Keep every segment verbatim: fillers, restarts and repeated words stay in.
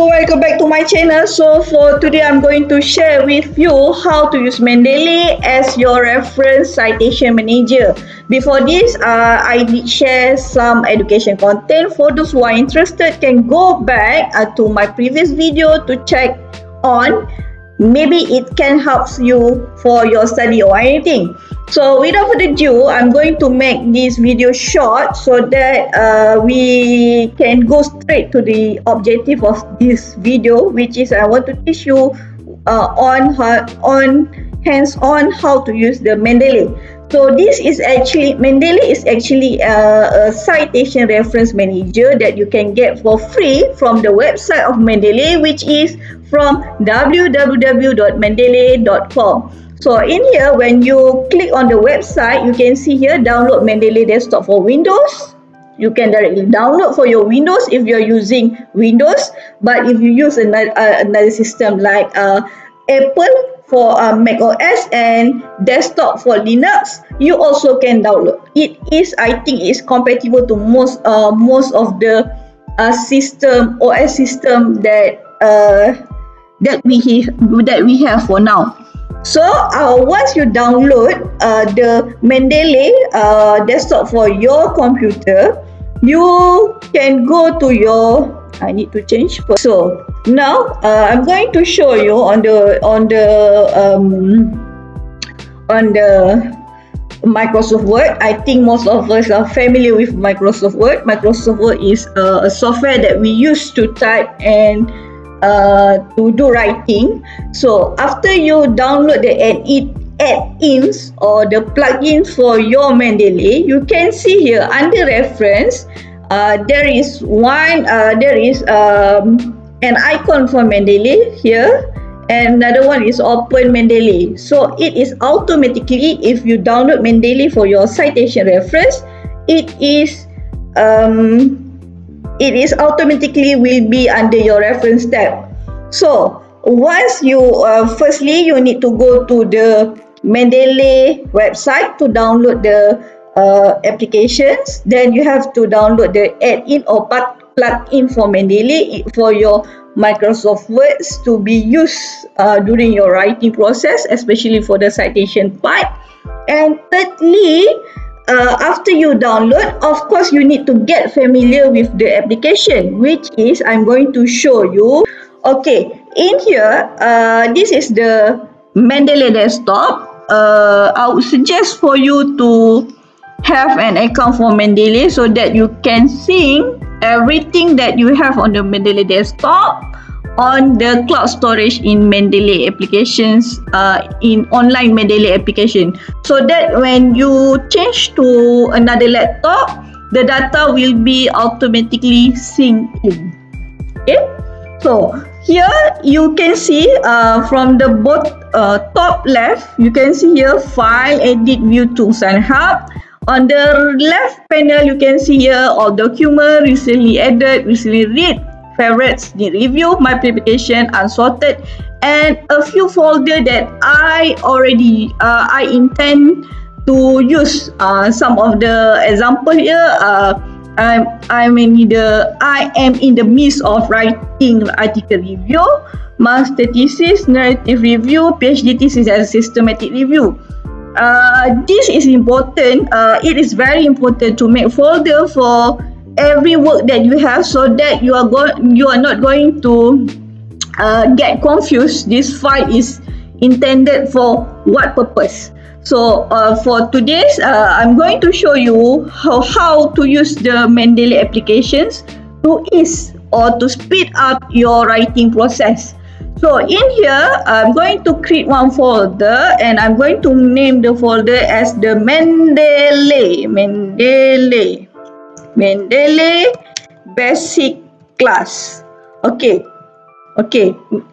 Hello, welcome back to my channel. So for today I'm going to share with you how to use Mendeley as your reference citation manager. Before this uh, I did share some education content. For those who are interested, can go back uh, to my previous video to check on. Maybe it can help you for your study or anything. So without further ado, I'm going to make this video short so that uh, we can go straight to the objective of this video, which is I want to teach you uh, on, on hands-on how to use the Mendeley. So this is actually, Mendeley is actually a, a citation reference manager that you can get for free from the website of Mendeley, which is from w w w dot mendeley dot com. So in here, when you click on the website, you can see here, download Mendeley desktop for Windows. You can directly download for your Windows if you're using Windows. But if you use another, uh, another system like uh, Apple for uh, Mac O S and desktop for Linux, you also can download. It is, I think, it's compatible to most, uh, most of the uh, system, O S system that, uh, that, we that we have for now. So uh, once you download uh, the Mendeley uh, desktop for your computer, you can go to your, I need to change. So now uh, I'm going to show you on the on the um, on the Microsoft Word. I think most of us are familiar with Microsoft Word. Microsoft Word is uh, a software that we use to type and Uh, to do writing. So after you download the add-ins or the plugins for your Mendeley, you can see here under reference uh, there is one uh, there is um, an icon for Mendeley here, and another one is open Mendeley. So it is automatically, if you download Mendeley for your citation reference, it is um, it is automatically will be under your reference tab. So once you, uh, firstly, you need to go to the Mendeley website to download the uh, applications. Then you have to download the add-in or plug-in for Mendeley for your Microsoft Words to be used uh, during your writing process, especially for the citation part. And thirdly, Uh, after you download, of course, you need to get familiar with the application, which is I'm going to show you. Okay, in here, uh, this is the Mendeley desktop. Uh, I would suggest for you to have an account for Mendeley so that you can see everything that you have on the Mendeley desktop on the cloud storage in Mendeley applications, uh, in online Mendeley application, so that when you change to another laptop, the data will be automatically synced in. Okay, so here you can see uh, from the both uh, top left, you can see here file, edit, view tools and hub. On the left panel, you can see here all document, recently added, recently read, favorites, the review, my publication, unsorted, and a few folder that I already uh, I intend to use. Uh, some of the example here, uh, I'm I'm in the I am in the midst of writing article review, master thesis, narrative review, PhD thesis, and systematic review. Uh, this is important. Uh, it is very important to make folder for every work that you have, so that you are going you are not going to uh, get confused. This file is intended for what purpose. So uh, for today's, uh, I'm going to show you how, how to use the Mendeley applications to ease or to speed up your writing process. So in here, I'm going to create one folder, and I'm going to name the folder as the Mendeley Mendeley Mendeley basic class. Okay, okay.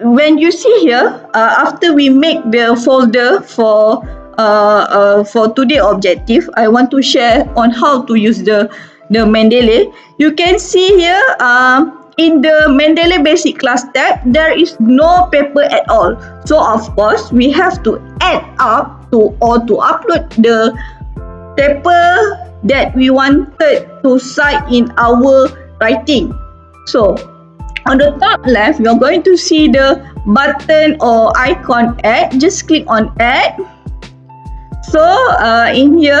When you see here, uh, after we make the folder for uh, uh, for today objective, I want to share on how to use the the Mendeley. You can see here uh, in the Mendeley basic class tab, there is no paper at all. So of course, we have to add up to or to upload the paper that we wanted to cite in our writing. So On the top left, you're going to see the button or icon add. Just click on add. So uh, in here,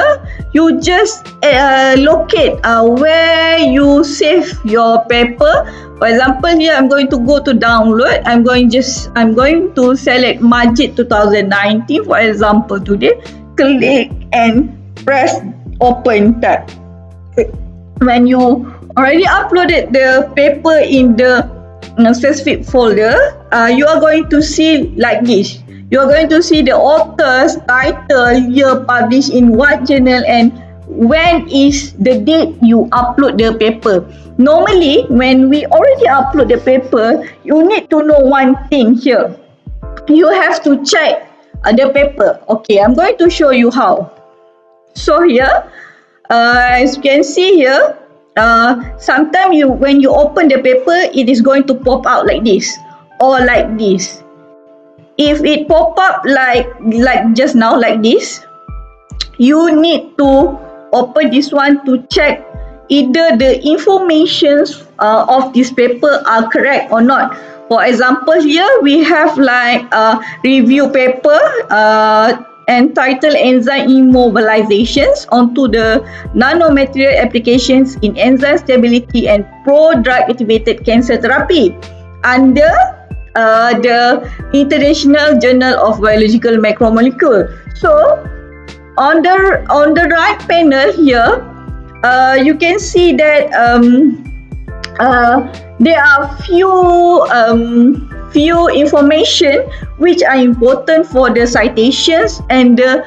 you just uh, locate uh, where you save your paper. For example, here I'm going to go to download. I'm going just I'm going to select Majid two thousand nineteen, for example, today. Click and press open tab. When you already uploaded the paper in the you know, specific folder, uh, you are going to see like this. You are going to see the author's title, year published in what journal, and when is the date you upload the paper. Normally, when we already upload the paper, you need to know one thing here. You have to check uh, the paper. Okay, I'm going to show you how. So here, uh, as you can see here, Uh, sometimes you, when you open the paper, it is going to pop out like this or like this. If it pop up like like just now like this, you need to open this one to check either the informations uh, of this paper are correct or not. For example, here we have like a review paper uh, entitled Enzyme Immobilizations onto the Nanomaterial Applications in Enzyme Stability and Pro-Drug Activated Cancer Therapy under uh, the International Journal of Biological Macromolecules. So, on the, on the right panel here, uh, you can see that um, uh, there are few um, few information which are important for the citations and the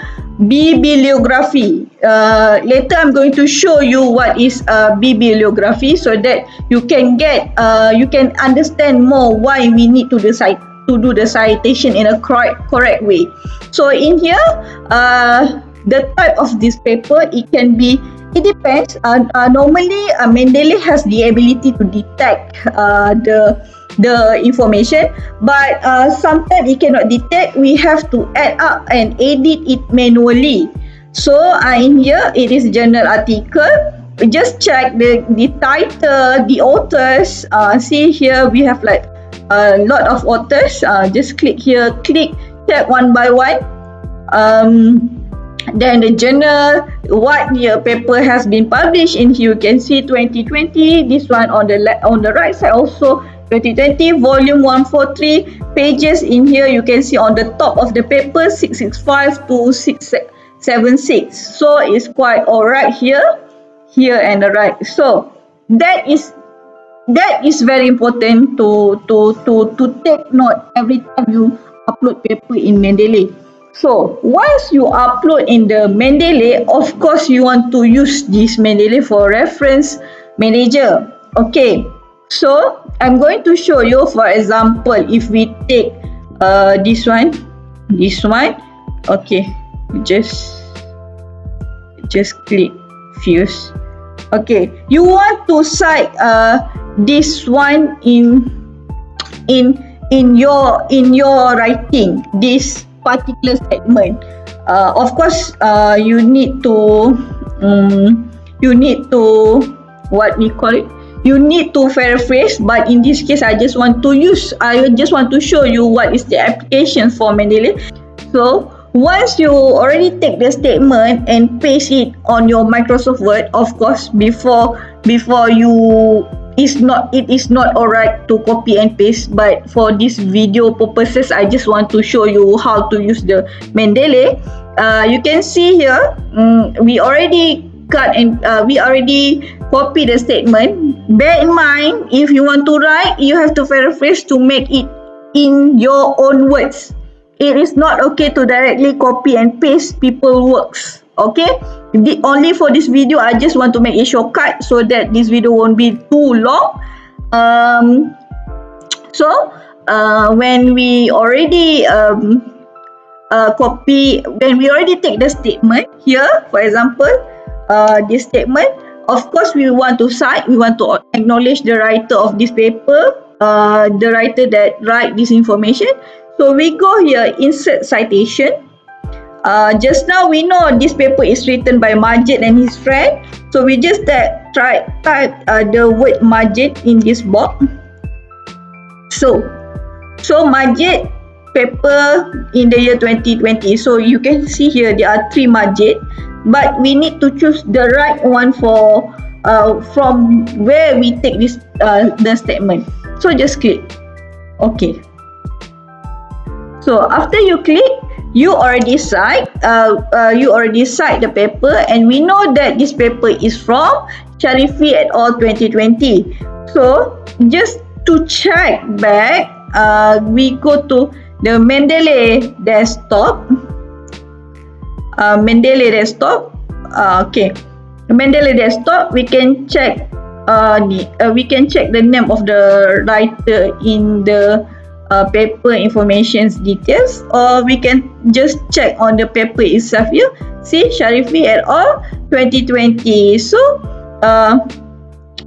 bibliography. Uh, later, I'm going to show you what is a bibliography so that you can get, uh, you can understand more why we need to decide to do the citation in a correct correct way. So in here, uh, the type of this paper, it can be. It depends. Uh, uh, normally, uh, Mendeley has the ability to detect uh, the the information, but uh, sometimes it cannot detect. We have to add up and edit it manually. So uh, in here, it is journal article. We just check the, the title, the authors. Uh, see here, we have like a lot of authors. Uh, just click here, click, check one by one. Um, Then the journal, what year paper has been published in. Here you can see twenty twenty. This one on the on the right side also twenty twenty, volume one forty-three pages. In here you can see on the top of the paper six six five to six seven six. So it's quite alright here, here and the right. So that is that is very important to to to to take note every time you upload paper in Mendeley. So, once you upload in the Mendeley, of course, you want to use this Mendeley for reference manager. Okay, so I'm going to show you, for example, if we take uh, this one, this one, okay, just, just click fuse. Okay, you want to cite uh, this one in, in, in, your, in your writing, this particular segment. Uh, of course, uh, you need to, um, you need to, what we call it, you need to paraphrase. But in this case, I just want to use, I just want to show you what is the application for Mendeley. So once you already take the statement and paste it on your Microsoft Word, of course, before before you. It's not, it is not alright to copy and paste, but for this video purposes, I just want to show you how to use the Mendeley. Uh, you can see here, um, we already cut and uh, we already copied the statement. Bear in mind, if you want to write, you have to paraphrase to make it in your own words. It is not okay to directly copy and paste people's works. Okay, the, only for this video, I just want to make a shortcut so that this video won't be too long. Um, so, uh, when we already um, uh, copy, when we already take the statement here, for example, uh, this statement, of course, we want to cite, we want to acknowledge the writer of this paper, uh, the writer that write this information. So, we go here, insert citation. Uh, just now we know this paper is written by Majid and his friend, so we just type, try, type uh, the word Majid in this box. So, so Majid paper in the year twenty twenty. So you can see here there are three Majid, but we need to choose the right one for uh, from where we take this uh, the statement. So just click OK. So after you click, you already cite uh, uh, you already cite the paper, and we know that this paper is from Sharifi et al. twenty twenty. So just to check back, uh, we go to the Mendeley desktop. Uh, Mendeley desktop. Uh, okay, Mendeley desktop. We can check. Uh, the, uh, we can check the name of the writer in the Uh, paper information's details, or we can just check on the paper itself here. See, Sharifi et al. twenty twenty. So uh,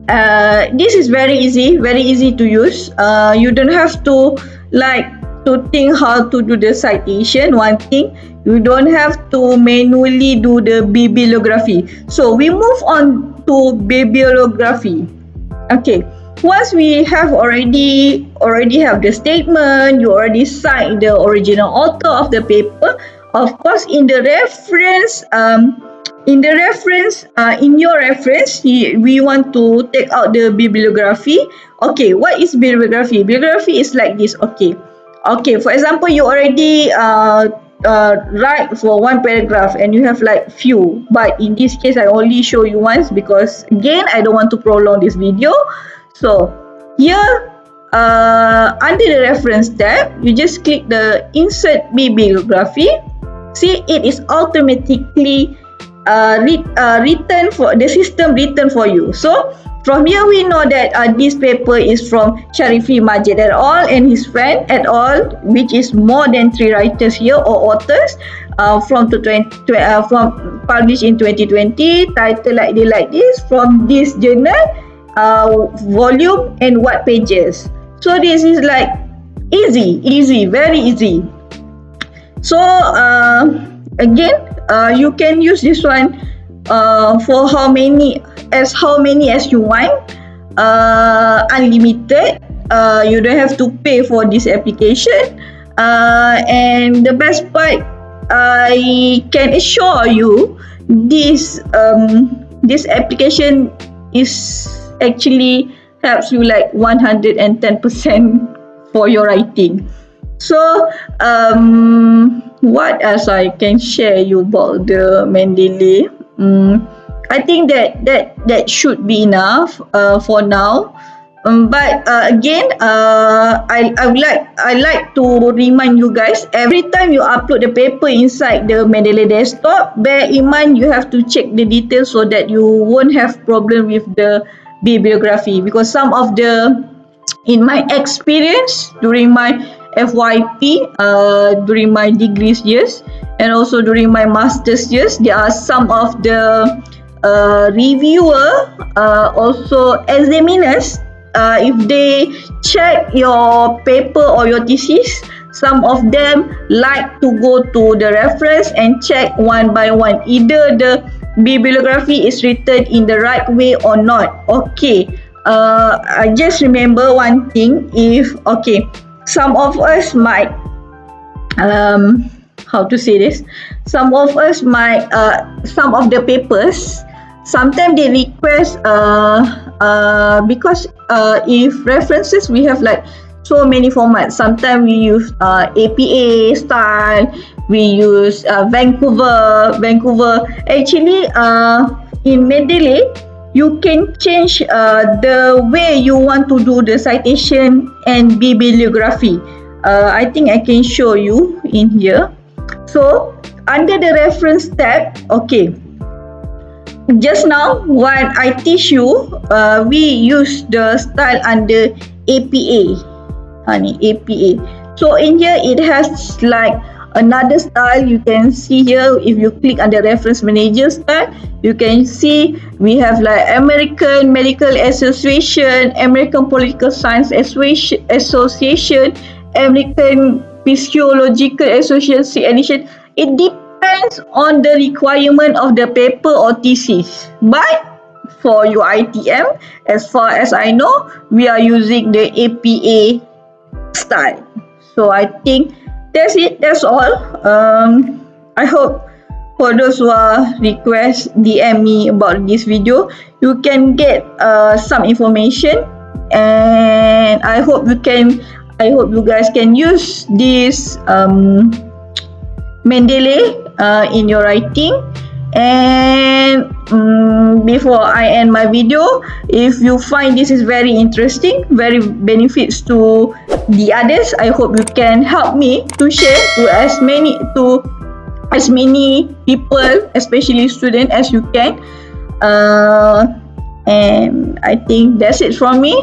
uh, this is very easy, very easy to use. Uh, you don't have to like to think how to do the citation. One thing, you don't have to manually do the bibliography. So we move on to bibliography. Okay. Once we have already already have the statement, you already cite the original author of the paper. Of course, in the reference, um, in the reference, uh, in your reference, we want to take out the bibliography. Okay, what is bibliography? Bibliography is like this. Okay, okay. For example, you already uh, uh, write for one paragraph, and you have like few. But in this case, I only show you once because again, I don't want to prolong this video. So here, uh, under the reference tab, you just click the insert bibliography. See, it is automatically uh, re uh, written for the system written for you. So from here, we know that uh, this paper is from Sharifi, Majid et al. And his friend et al., which is more than three writers here or authors uh, from to twenty uh, from published in twenty twenty. Title like this, like this from this journal. Uh, volume and what pages. So this is like easy, easy, very easy. So uh, again, uh, you can use this one uh, for how many as how many as you want, uh, unlimited. Uh, you don't have to pay for this application. Uh, and the best part, I can assure you, this um, this application is actually helps you like one hundred ten percent for your writing. So um, what else I can share you about the Mendeley? um, I think that that that should be enough uh, for now. Um, but uh, again, uh, I, I would like I like to remind you guys, every time you upload the paper inside the Mendeley desktop, bear in mind you have to check the details so that you won't have problem with the bibliography, because some of the, in my experience during my F Y P, uh, during my degrees years and also during my master's years, there are some of the uh, reviewer, uh, also examiners, uh, if they check your paper or your thesis, some of them like to go to the reference and check one by one either the bibliography is written in the right way or not. Okay, uh, I just remember one thing. If okay, some of us might um how to say this some of us might uh some of the papers sometimes they request uh uh because uh if references we have like so many formats. Sometimes we use uh, A P A style. We use uh, Vancouver. Vancouver. Actually, uh, in Mendeley, you can change uh, the way you want to do the citation and bibliography. Uh, I think I can show you in here. So under the reference tab, okay. Just now, when I teach you, uh, we use the style under A P A. A P A. So in here it has like another style. You can see here, if you click on the reference manager style, you can see we have like American Medical Association, American Political Science Association, American Psychological Association. It depends on the requirement of the paper or thesis. But for your I T M, as far as I know, we are using the A P A style. So I think that's it. That's all. Um, I hope for those who are request D M me about this video, you can get uh, some information, and I hope you can. I hope you guys can use this um, Mendeley uh, in your writing. And um, before I end my video, if you find this is very interesting, very benefits to the others, I hope you can help me to share to as many to as many people, especially students, as you can. Uh, and I think that's it from me.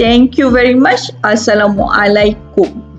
Thank you very much. Assalamualaikum.